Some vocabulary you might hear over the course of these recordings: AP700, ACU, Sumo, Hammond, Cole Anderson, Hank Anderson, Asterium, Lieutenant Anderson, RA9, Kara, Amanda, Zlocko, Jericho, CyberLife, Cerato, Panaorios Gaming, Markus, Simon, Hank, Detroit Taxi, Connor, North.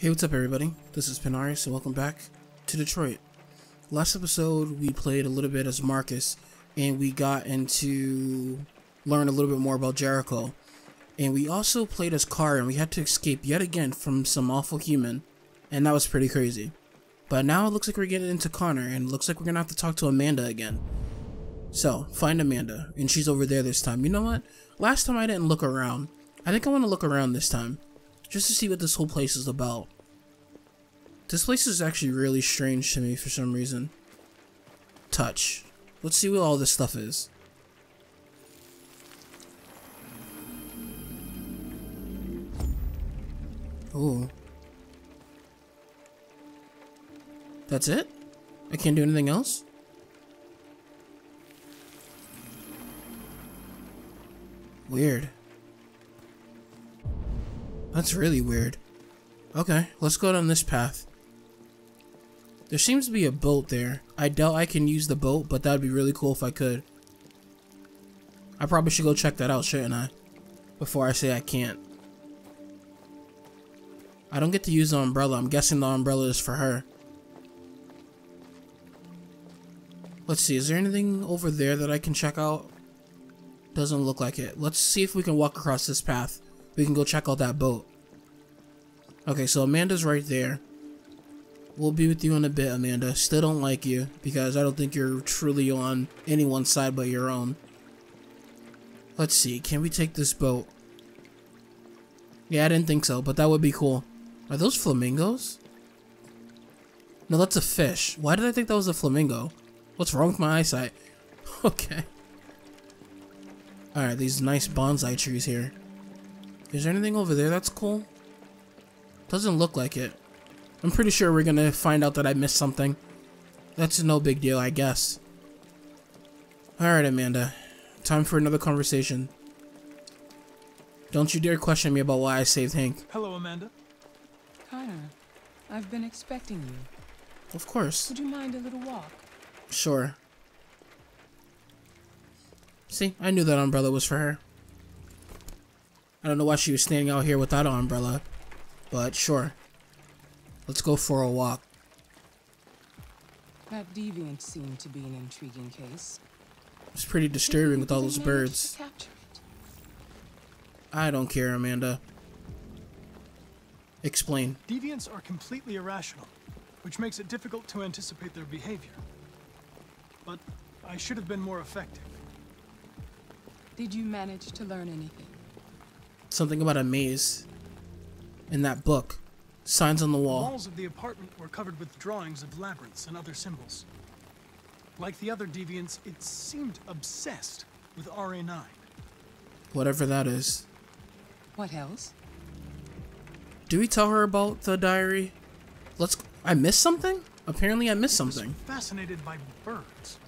Hey, what's up everybody? This is Panaorios and welcome back to Detroit. Last episode we played a little bit as Markus and we got into learn a little bit more about Jericho. And we also played as Kara and we had to escape yet again from some awful human, and that was pretty crazy. But now it looks like we're getting into Connor and it looks like we're gonna have to talk to Amanda again. So find Amanda, and she's over there this time. You know what? Last time I didn't look around. I think I want to look around this time, just to see what this whole place is about. This place is actually really strange to me for some reason. Touch. Let's see what all this stuff is. Ooh. That's it? I can't do anything else? Weird. That's really weird. Okay, let's go down this path. There seems to be a boat there. I doubt I can use the boat, but that'd be really cool if I could. I probably should go check that out, shouldn't I? Before I say I can't. I don't get to use the umbrella. I'm guessing the umbrella is for her. Let's see, is there anything over there that I can check out? Doesn't look like it. Let's see if we can walk across this path. We can go check out that boat. Okay, so Amanda's right there. We'll be with you in a bit, Amanda. Still don't like you, because I don't think you're truly on anyone's side but your own. Let's see, can we take this boat? Yeah, I didn't think so, but that would be cool. Are those flamingos? No, that's a fish. Why did I think that was a flamingo? What's wrong with my eyesight? Okay. Alright, these nice bonsai trees here. Is there anything over there that's cool? Doesn't look like it. I'm pretty sure we're gonna find out that I missed something. That's no big deal, I guess. Alright, Amanda. Time for another conversation. Don't you dare question me about why I saved Hank. Hello, Amanda. Connor, I've been expecting you. Of course. Would you mind a little walk? Sure. See, I knew that umbrella was for her. I don't know why she was standing out here without an umbrella, but sure. Let's go for a walk. That deviant seemed to be an intriguing case. It's pretty disturbing with all those birds. I don't care, Amanda. Explain. Deviants are completely irrational, which makes it difficult to anticipate their behavior. But I should have been more effective. Did you manage to learn anything? Something about a maze in that book. Signs on the wall. The walls of the apartment were covered with drawings of labyrinths and other symbols. Like the other deviants, it seemed obsessed with RA9. Whatever that is. What else? Do we tell her about the diary? I missed something? Apparently I missed something. Fascinated by birds.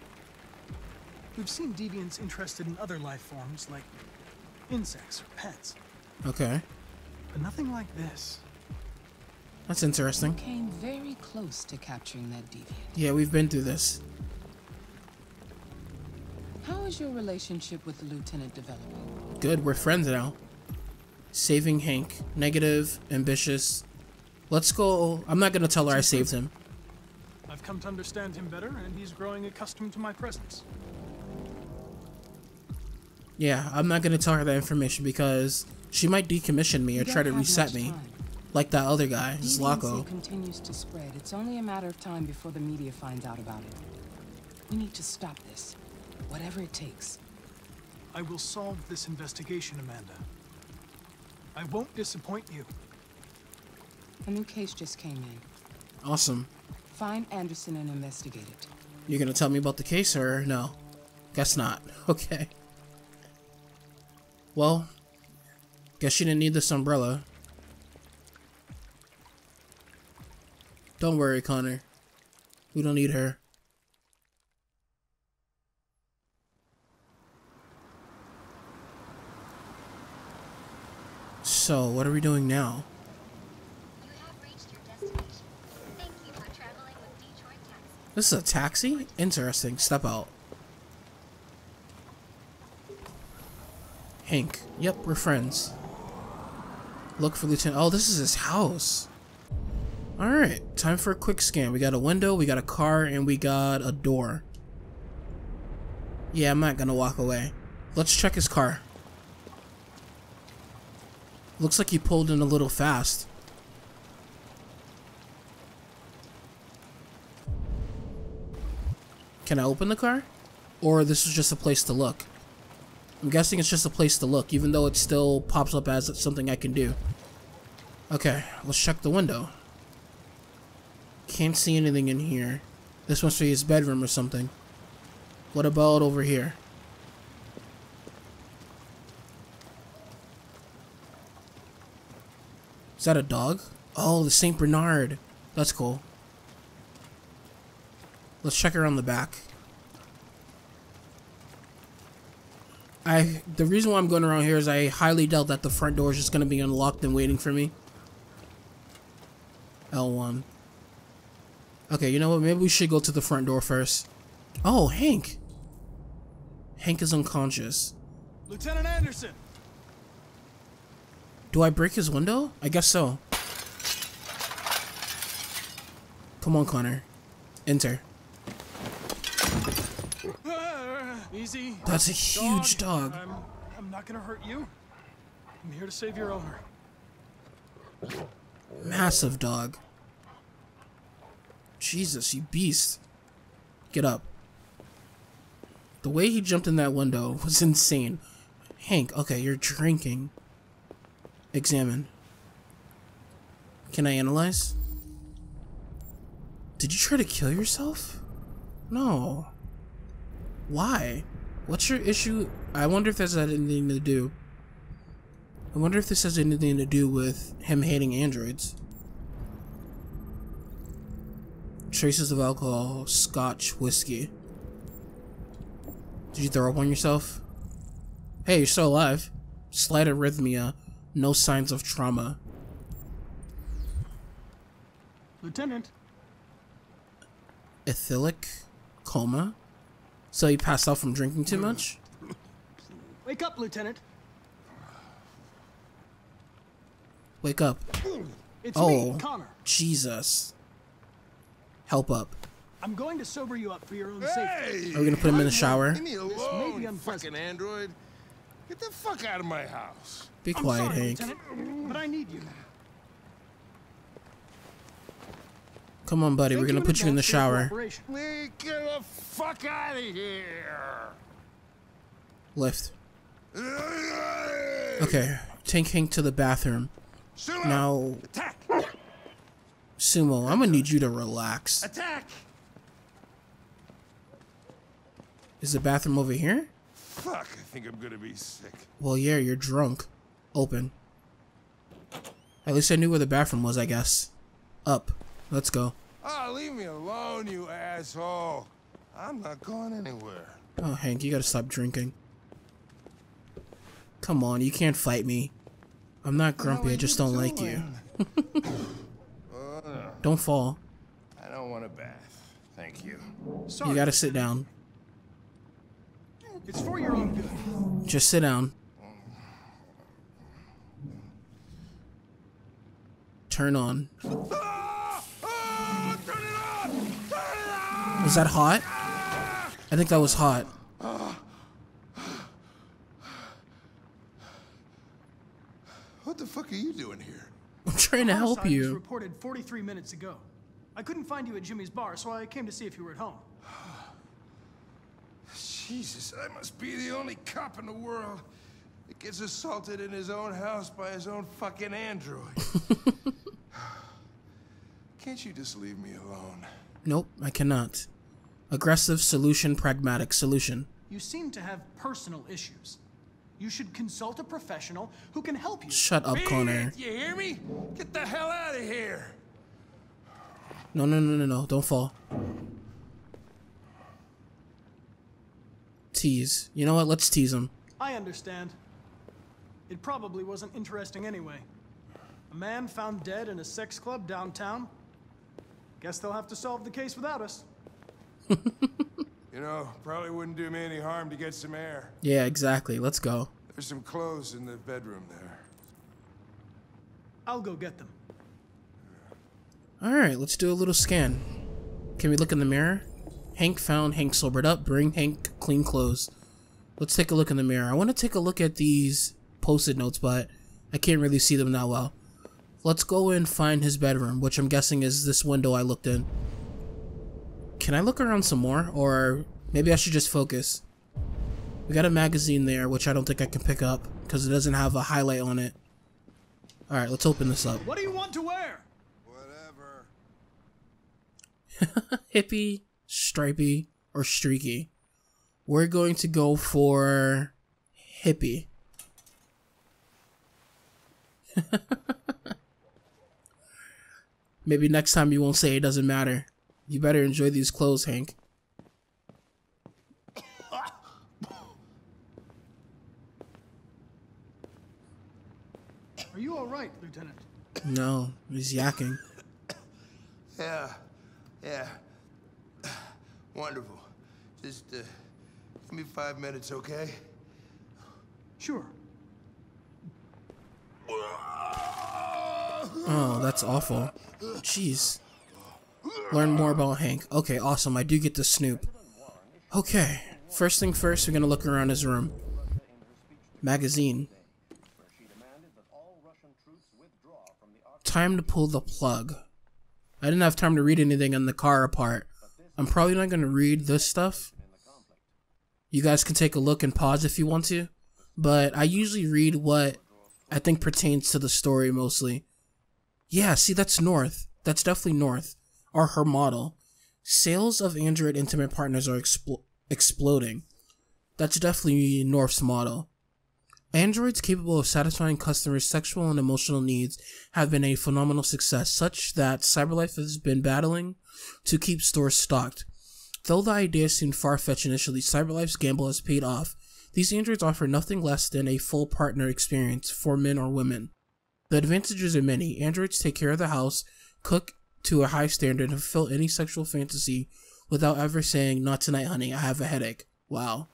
We've seen deviants interested in other life forms like insects or pets. Okay. But nothing like this. That's interesting. We came very close to capturing that deviant. Yeah, we've been through this. How is your relationship with the lieutenant developing? Good, we're friends now. Saving Hank. Negative, ambitious. Let's go. I'm not gonna tell her I saved him. I've come to understand him better, and he's growing accustomed to my presence. Yeah, I'm not gonna tell her that information because she might decommission me or try to reset me, like that other guy, Zlocko. Continues to spread. It's only a matter of time before the media finds out about it. We need to stop this, whatever it takes. I will solve this investigation, Amanda. I won't disappoint you. A new case just came in. Awesome. Find Anderson and investigate it. You're gonna tell me about the case or no? Guess not. Okay. Well, guess she didn't need this umbrella. Don't worry, Connor. We don't need her. So, what are we doing now? You have reached your destination. Thank you for traveling with Detroit Taxi. This is a taxi? Interesting. Step out. Hank. Yep, we're friends. Look for Lieutenant. Oh, this is his house. Alright, time for a quick scan. We got a window, we got a car, and we got a door. Yeah, I'm not gonna walk away. Let's check his car. Looks like he pulled in a little fast. Can I open the car? Or this is just a place to look? I'm guessing it's just a place to look, even though it still pops up as something I can do. Okay, let's check the window. Can't see anything in here. This must be his bedroom or something. What about over here? Is that a dog? Oh, the St. Bernard. That's cool. Let's check around the back. The reason why I'm going around here is I highly doubt that the front door is just going to be unlocked and waiting for me. L1. Okay, you know what? Maybe we should go to the front door first. Oh, Hank! Hank is unconscious. Lieutenant Anderson! Do I break his window? I guess so. Come on, Connor. Enter. Easy. That's a huge dog. I'm not gonna hurt you. I'm here to save your owner. Massive dog. Jesus, you beast. Get up. The way he jumped in that window was insane. Hank, okay, you're drinking. Examine. Can I analyze? Did you try to kill yourself? No. Why? What's your issue? I wonder if this has anything to do. I wonder if this has anything to do with him hating androids. Traces of alcohol, scotch, whiskey. Did you throw up on yourself? Hey, you're still alive. Slight arrhythmia. No signs of trauma. Lieutenant. Ethylic coma? So he passed out from drinking too much? Wake up, Lieutenant. Wake up. It's me, Connor. Jesus. Help up. I'm going to sober you up for your own safety. Are we gonna put him in the shower? Leave me alone, you fucking android. Get the fuck out of my house. Be quiet, Hank. Lieutenant, but I need you. Come on, buddy. We're gonna put you in the shower. We get the fuck out of here. Lift. Okay. Take Hank to the bathroom. Sumo. Now, attack. Sumo, I'm gonna need you to relax. Attack. Is the bathroom over here? Fuck, I think I'm gonna be sick. Well, yeah, you're drunk. Open. At least I knew where the bathroom was, I guess. Up. Let's go. Oh, leave me alone, you asshole. I'm not going anywhere. Oh, Hank, you gotta stop drinking. Come on, you can't fight me. I'm not grumpy, I just don't like you. Don't fall. I don't want a bath. Thank you. Sorry. You gotta sit down. It's for your own good. Just sit down. Turn on. Ah! Ah! Turn it on! Turn it on! Was that hot? I think that was hot. What the fuck are you doing here? I'm trying to help you. Was reported 43 minutes ago. I couldn't find you at Jimmy's bar, so I came to see if you were at home. Jesus, I must be the only cop in the world that gets assaulted in his own house by his own fucking android. Can't you just leave me alone? Nope, I cannot. Aggressive solution, pragmatic solution. You seem to have personal issues. You should consult a professional who can help you. Shut up, Connor. You hear me? Get the hell out of here. No, don't fall. Tease. You know what? Let's tease him. I understand. It probably wasn't interesting anyway. A man found dead in a sex club downtown. Guess they'll have to solve the case without us. You know, probably wouldn't do me any harm to get some air. Yeah, exactly. Let's go. There's some clothes in the bedroom there. I'll go get them. Alright, let's do a little scan. Can we look in the mirror? Hank found Hank sobered up. Bring Hank clean clothes. Let's take a look in the mirror. I want to take a look at these post-it notes, but I can't really see them that well. Let's go and find his bedroom, which I'm guessing is this window I looked in. Can I look around some more? Or maybe I should just focus. We got a magazine there, which I don't think I can pick up because it doesn't have a highlight on it. Alright, let's open this up. What do you want to wear? Whatever. Hippie, stripey, or streaky. We're going to go for hippie. Maybe next time you won't say it doesn't matter. You better enjoy these clothes, Hank. Are you alright, Lieutenant? No, he's yakking. Yeah. Wonderful. Just give me 5 minutes, okay? Sure. Oh, that's awful. Jeez. Learn more about Hank. Okay, awesome. I do get to snoop. Okay. First thing first, we're gonna look around his room. Magazine. Time to pull the plug. I didn't have time to read anything in the car apart. I'm probably not gonna read this stuff. You guys can take a look and pause if you want to. But I usually read what I think pertains to the story mostly. Yeah, see, that's North. That's definitely North, or her model. Sales of Android intimate partners are exploding. That's definitely North's model. Androids capable of satisfying customers' sexual and emotional needs have been a phenomenal success, such that CyberLife has been battling to keep stores stocked. Though the idea seemed far-fetched initially, CyberLife's gamble has paid off. These androids offer nothing less than a full partner experience for men or women. The advantages are many. Androids take care of the house, cook to a high standard, and fulfill any sexual fantasy without ever saying, "Not tonight, honey, I have a headache." Wow.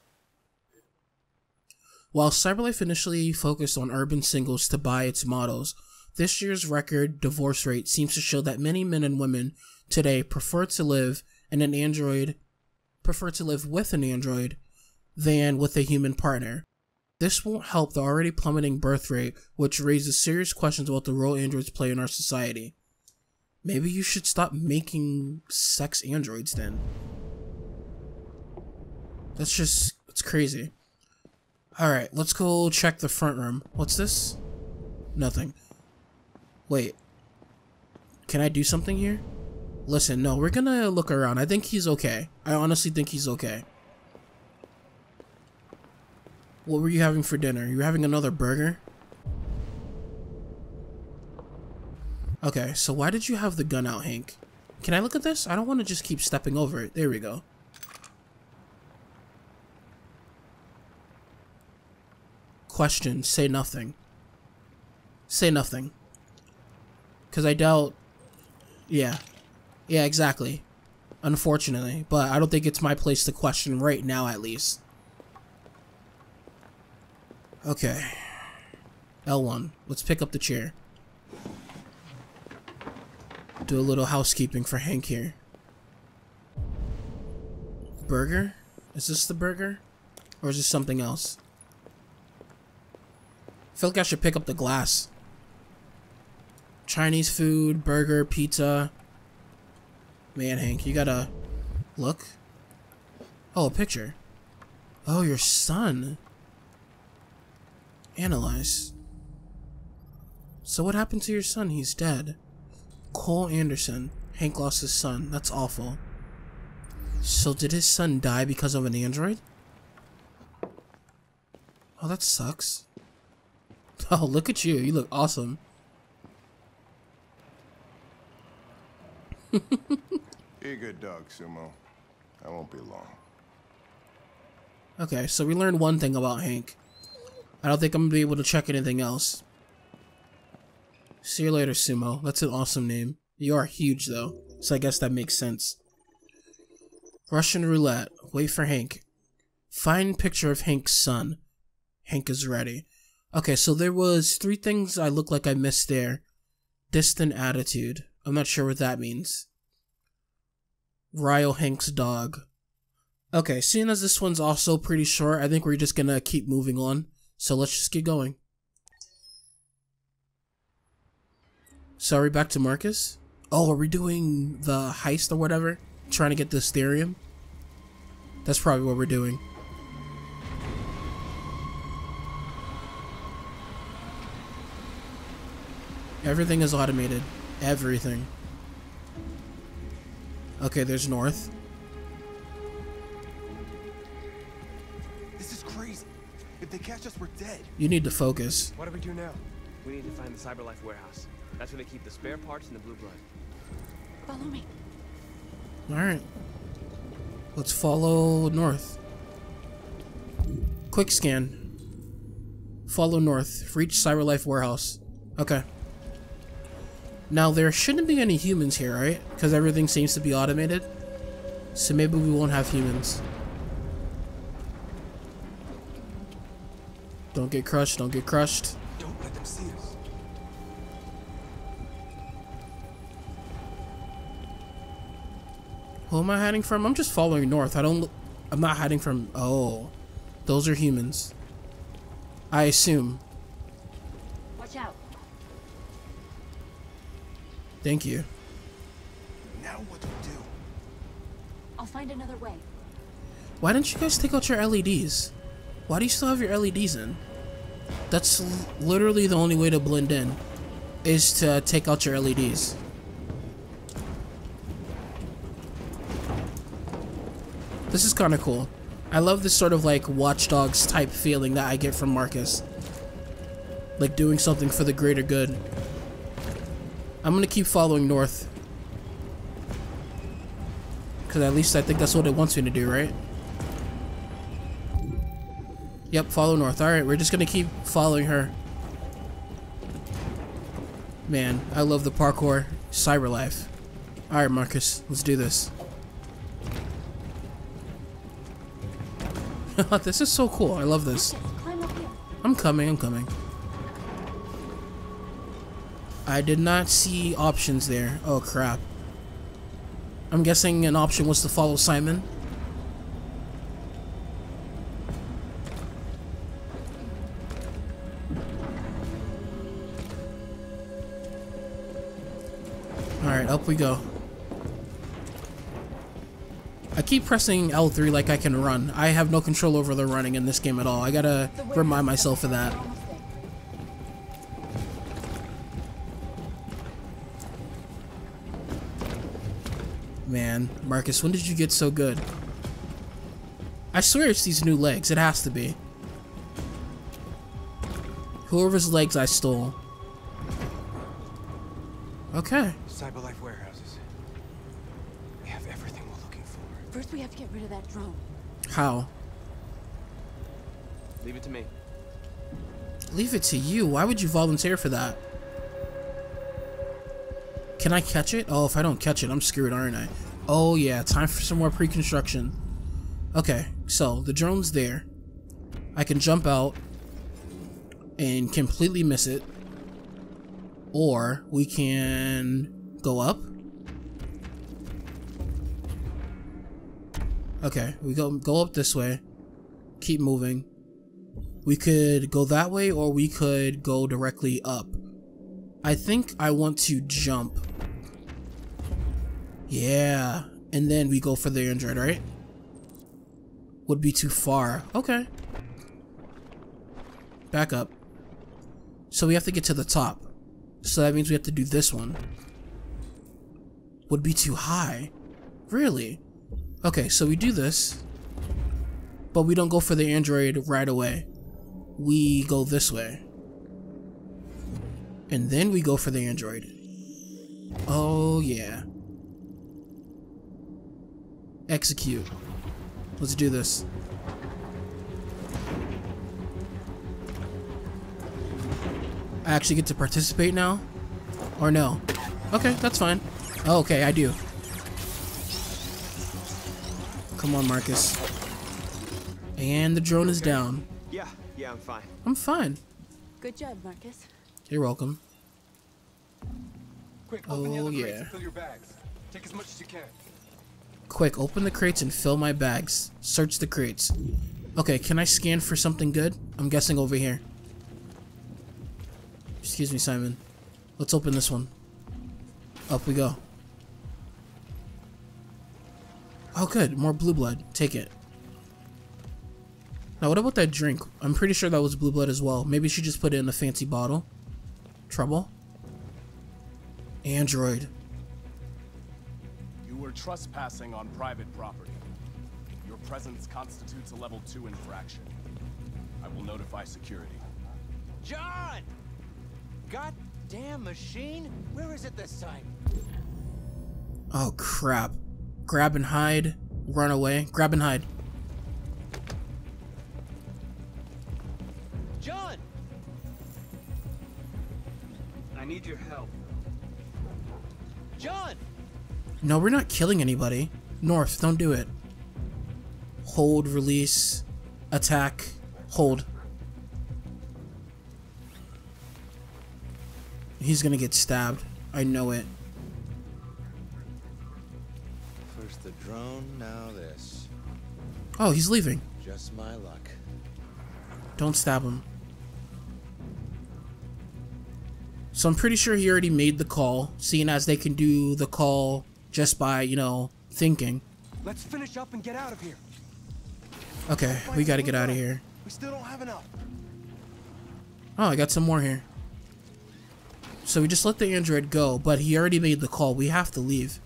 While CyberLife initially focused on urban singles to buy its models, this year's record divorce rate seems to show that many men and women today prefer to live with an android than with a human partner. This won't help the already plummeting birth rate, which raises serious questions about the role androids play in our society. Maybe you should stop making sex androids then. It's crazy. Alright, let's go check the front room. What's this? Nothing. Wait. Can I do something here? Listen, no, we're gonna look around. I think he's okay. I honestly think he's okay. What were you having for dinner? You were having another burger? Okay, so why did you have the gun out, Hank? Can I look at this? I don't want to just keep stepping over it. There we go. Question. Say nothing. Say nothing. Because I doubt... Yeah. Yeah, exactly. Unfortunately. But I don't think it's my place to question right now, at least. Okay. L1. Let's pick up the chair. Do a little housekeeping for Hank here. Burger? Is this the burger? Or is this something else? I feel like I should pick up the glass. Chinese food, burger, pizza. Man, Hank, you gotta look. Oh, a picture. Oh, your son. Analyze. So what happened to your son? He's dead. Cole Anderson. Hank lost his son. That's awful. So did his son die because of an android? Oh, that sucks. Oh, look at you. You look awesome. You're a good dog, Sumo. I won't be long. Okay, so we learned one thing about Hank. I don't think I'm going to be able to check anything else. See you later, Sumo. That's an awesome name. You are huge, though, so I guess that makes sense. Russian roulette. Wait for Hank. Find picture of Hank's son. Hank is ready. Okay, so there was 3 things I looked like I missed there. Distant attitude. I'm not sure what that means. Ryle Hank's dog. Okay, seeing as this one's also pretty short, I think we're just gonna keep moving on. So let's just get going. Sorry, back to Markus. Oh, are we doing the heist or whatever? Trying to get the Asterium? That's probably what we're doing. Everything is automated. Everything. Okay, there's North. This is crazy. If they catch us, we're dead. You need to focus. What do we do now? We need to find the CyberLife warehouse. That's where they keep the spare parts and the blue blood. Follow me. Alright. Let's follow North. Quick scan. Follow North. Reach CyberLife warehouse. Okay. Now, there shouldn't be any humans here, right? Because everything seems to be automated. So maybe we won't have humans. Don't get crushed. Don't get crushed. Don't let them see us. Who am I hiding from? I'm just following North. I'm not hiding from... Oh. Those are humans. I assume. Watch out. Thank you. Now what do we do? I'll find another way. Why didn't you guys take out your LEDs? Why do you still have your LEDs in? That's literally the only way to blend in. Is to take out your LEDs. This is kind of cool. I love this sort of like Watch Dogs type feeling that I get from Markus. Like doing something for the greater good. I'm gonna keep following North. Because at least I think that's what it wants me to do, right? Yep, follow North. Alright, we're just gonna keep following her. Man, I love the parkour. CyberLife. Alright, Markus, let's do this. This is so cool. I love this. I'm coming. I'm coming. I did not see options there. Oh, crap. I'm guessing an option was to follow Simon. Alright, up we go. I keep pressing L3 like I can run. I have no control over the running in this game at all. I gotta remind myself of that. Man, Markus, when did you get so good? I swear it's these new legs. It has to be. Whoever's legs I stole. Okay. CyberLife warehouses. We have everything. First, we have to get rid of that drone. How? Leave it to me. Leave it to you? Why would you volunteer for that? Can I catch it? Oh, if I don't catch it, I'm screwed, aren't I? Oh, yeah. Time for some more pre-construction. Okay, so the drone's there. I can jump out and completely miss it. Or we can go up. Okay, we go up this way. Keep moving. We could go that way or we could go directly up. I think I want to jump. Yeah. And then we go for the android, right? Would be too far. Okay. Back up. So we have to get to the top. So that means we have to do this one. Would be too high. Really? Okay, so we do this, but we don't go for the android right away. We go this way. And then we go for the android. Oh, yeah. Execute. Let's do this. I actually get to participate now? Or no? Okay, that's fine. Oh, okay, I do. Come on, Markus. And the drone is down. Yeah, I'm fine. I'm fine. Good job, Markus. You're welcome. Quick, open the other crates and fill your bags. Take as much as you can. Quick, open the crates and fill my bags. Search the crates. Okay, can I scan for something good? I'm guessing over here. Excuse me, Simon. Let's open this one. Up we go. Oh, good. More blue blood. Take it. Now, what about that drink? I'm pretty sure that was blue blood as well. Maybe she just put it in a fancy bottle. Trouble? Android. You were trespassing on private property. Your presence constitutes a level 2 infraction. I will notify security. John! Goddamn machine! Where is it this time? Oh, crap. Grab and hide. Run away. Grab and hide. John! I need your help. John! No, we're not killing anybody. North, don't do it. Hold, release, attack, hold. He's gonna get stabbed. I know it. First the drone, now this. Oh, he's leaving. Just my luck. Don't stab him. So I'm pretty sure he already made the call, seeing as they can do the call just by, you know, thinking. Let's finish up and get out of here. Okay, we gotta get out of here. We still don't have enough. Oh, I got some more here. So we just let the android go, but he already made the call. We have to leave.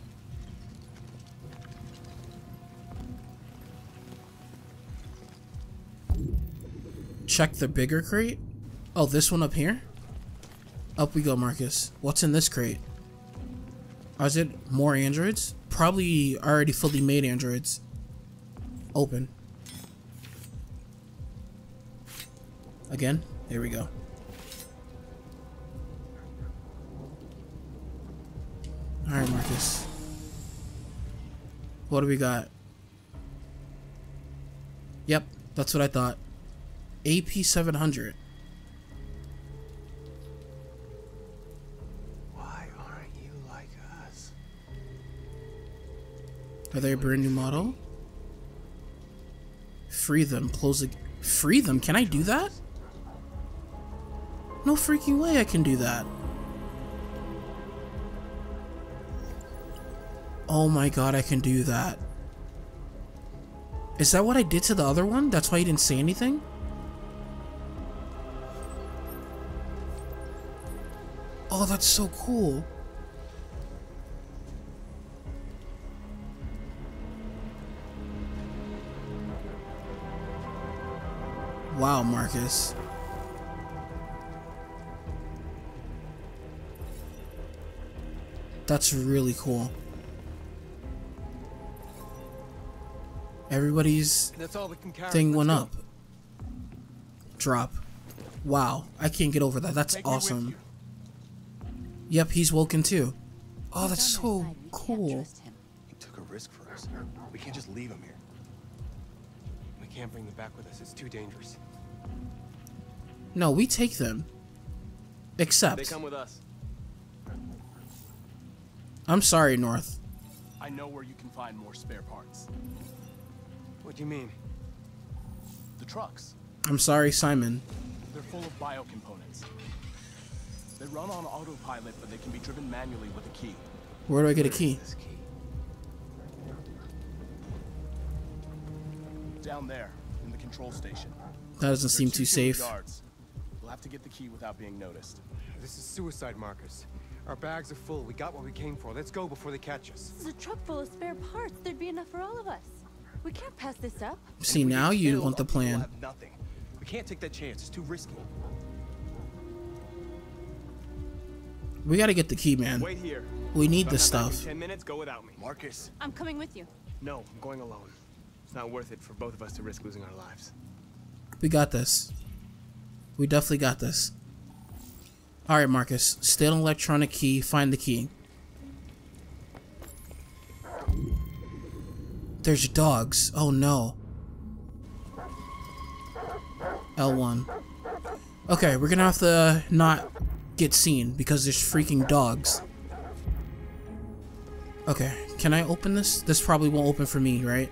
Check the bigger crate. Oh, this one up here? Up we go, Markus. What's in this crate? Is it more androids? Probably already fully made androids. Open. Again? There we go. Alright, Markus. What do we got? Yep, that's what I thought. AP700. Are they a brand new model? Free them. Close the. Free them? Can I do that? No freaking way I can do that. Oh my god, I can do that. Is that what I did to the other one? That's why he didn't say anything? Oh, that's so cool. Wow, Markus. That's really cool. Everybody's thing went up. Drop. Wow, I can't get over that. That's awesome. Yep, he's woken too. Oh, that's so cool. He took a risk for us. We can't just leave him here. We can't bring them back with us. It's too dangerous. No, we take them. Except they come with us. I'm sorry, North. I know where you can find more spare parts. What do you mean? The trucks. I'm sorry, Simon. They're full of bio components. They run on autopilot, but they can be driven manually with a key. Where do I get a key? Down there, in the control station. That doesn't seem too safe. We'll have to get the key without being noticed. This is suicide, Markus. Our bags are full. We got what we came for. Let's go before they catch us. This is a truck full of spare parts. There'd be enough for all of us. We can't pass this up. See, now you want the plan. We'll have nothing. We can't take that chance. It's too risky. We gotta get the key, man. Wait here. We need this stuff. 10 minutes, go without me. Markus. I'm coming with you. No, I'm going alone. It's not worth it for both of us to risk losing our lives. We got this. We definitely got this. Alright, Markus. Steal an electronic key. Find the key. There's dogs. Oh, no. L1. Okay, we're gonna have to not get seen because there's freaking dogs. Okay, can I open this? This probably won't open for me, right?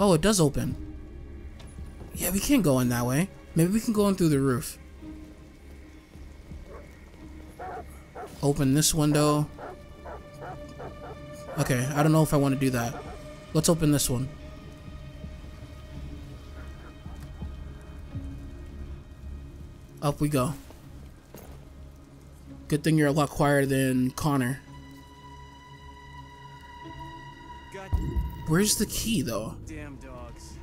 Oh, it does open. Yeah, we can't go in that way. Maybe we can go in through the roof. Open this window. Okay, I don't know if I want to do that. Let's open this one. Up we go. Good thing you're a lot quieter than Connor. Where's the key, though? Damn dogs.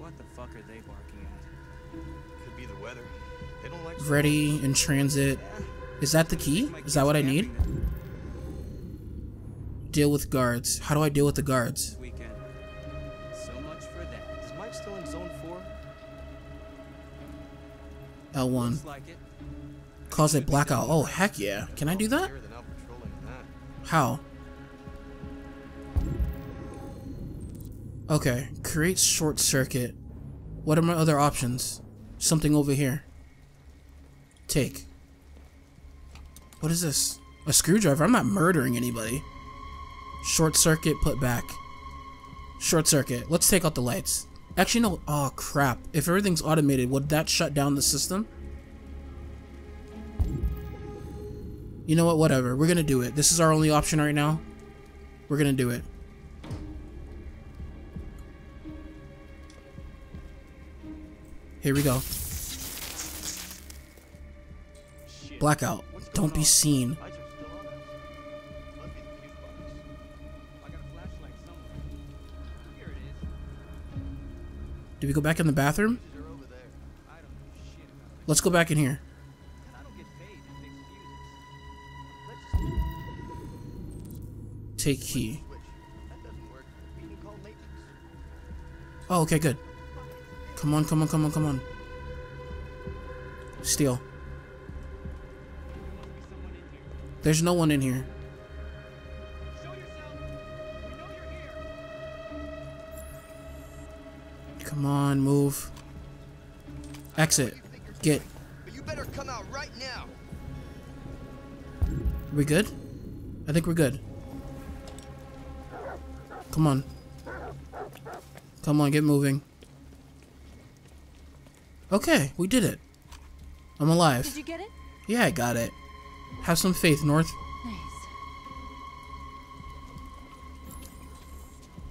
What the fuck are they barking at? Could be the weather. They don't like. Ready in transit. Is that the key? Is that what I need? Deal with guards. How do I deal with the guards? Weekend. So much for that. Is Mike still in zone 4? L1. Like it. Cause a blackout. Oh, heck yeah. Can I do that? How? Okay. Create short circuit. What are my other options? Something over here. Take. What is this? A screwdriver? I'm not murdering anybody. Short circuit, put back. Short circuit. Let's take out the lights. Actually, no. Oh, crap. If everything's automated, would that shut down the system? You know what? Whatever. We're gonna do it. This is our only option right now. We're gonna do it. Here we go. Blackout. Don't be seen. Do we go back in the bathroom? Let's go back in here. Take key. Oh, okay, good. Come on, come on, come on, come on. Steal. There's no one in here. Come on, move. Exit. Get. You better come out right now. We good? I think we're good. Come on. Come on, get moving. Okay, we did it. I'm alive. Did you get it? Yeah, I got it. Have some faith, North. Nice.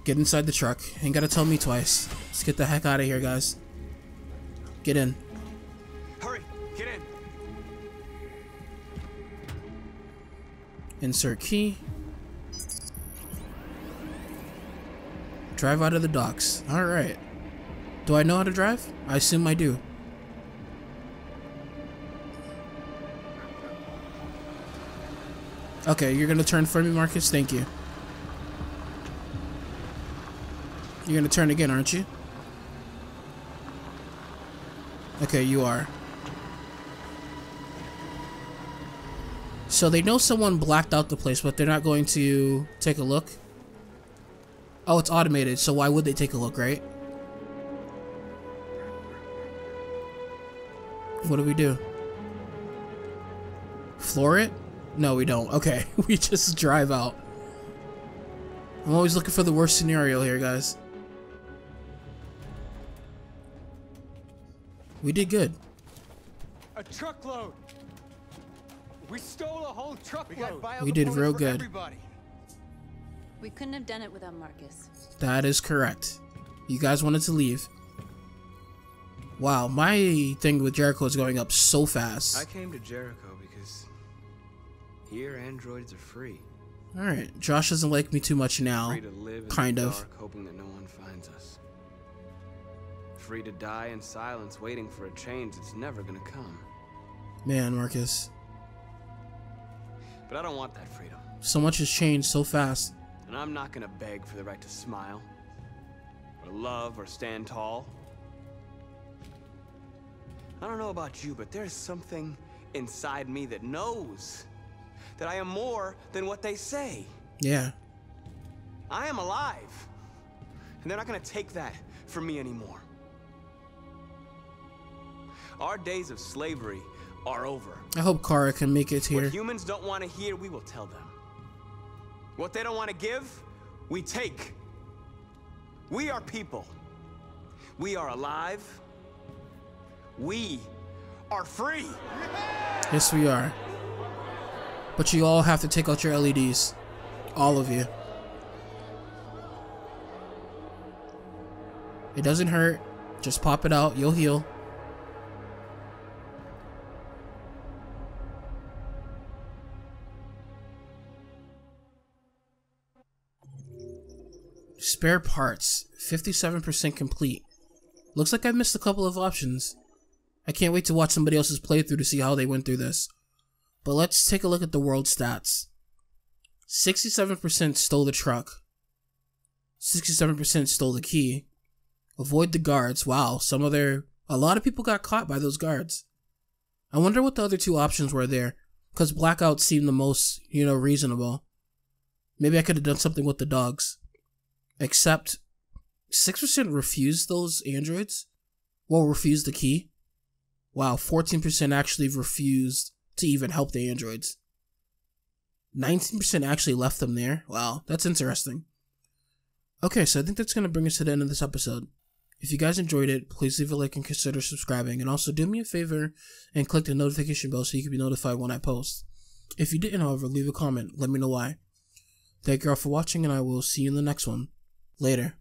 Get inside the truck. Ain't gotta tell me twice. Let's get the heck out of here, guys. Get in. Hurry, get in. Insert key. Drive out of the docks. Alright. Do I know how to drive? I assume I do. Okay, you're gonna turn for me, Markus? Thank you. You're gonna turn again, aren't you? Okay, you are. So they know someone blacked out the place, but they're not going to take a look. Oh, it's automated, so why would they take a look, right? What do we do? Floor it? No, we don't. Okay, we just drive out. I'm always looking for the worst scenario here, guys. We did good. A truckload. We stole a whole truckload. We did real good. Everybody. We couldn't have done it without Markus. That is correct. You guys wanted to leave. Wow, my thing with Jericho is going up so fast. I came to Jericho because here androids are free. All right, Josh doesn't like me too much now. Free to live kind of. Dark, hoping that no one finds us. Free to die in silence, waiting for a change that's never gonna come. Man, Markus. But I don't want that freedom. So much has changed so fast. And I'm not gonna beg for the right to smile, or love, or stand tall. I don't know about you, but there's something inside me that knows that I am more than what they say. Yeah. I am alive, and they're not gonna take that from me anymore. Our days of slavery are over. I hope Kara can make it here. What humans don't want to hear, we will tell them. What they don't want to give, we take. We are people. We are alive. We are free. Yes, we are. But you all have to take out your LEDs. All of you. It doesn't hurt. Just pop it out. You'll heal. Spare parts. 57% complete. Looks like I missed a couple of options. I can't wait to watch somebody else's playthrough to see how they went through this. But let's take a look at the world stats. 67% stole the truck. 67% stole the key. Avoid the guards. Wow, a lot of people got caught by those guards. I wonder what the other two options were there, because blackout seemed the most, reasonable. Maybe I could have done something with the dogs. Except 6% refused those androids. Well, refused the key. Wow, 14% actually refused to even help the androids. 19% actually left them there. Wow, that's interesting. Okay, so I think that's going to bring us to the end of this episode. If you guys enjoyed it, please leave a like and consider subscribing. And also do me a favor and click the notification bell so you can be notified when I post. If you didn't, however, leave a comment. Let me know why. Thank you all for watching, and I will see you in the next one. Later.